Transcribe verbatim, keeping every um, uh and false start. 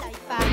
life.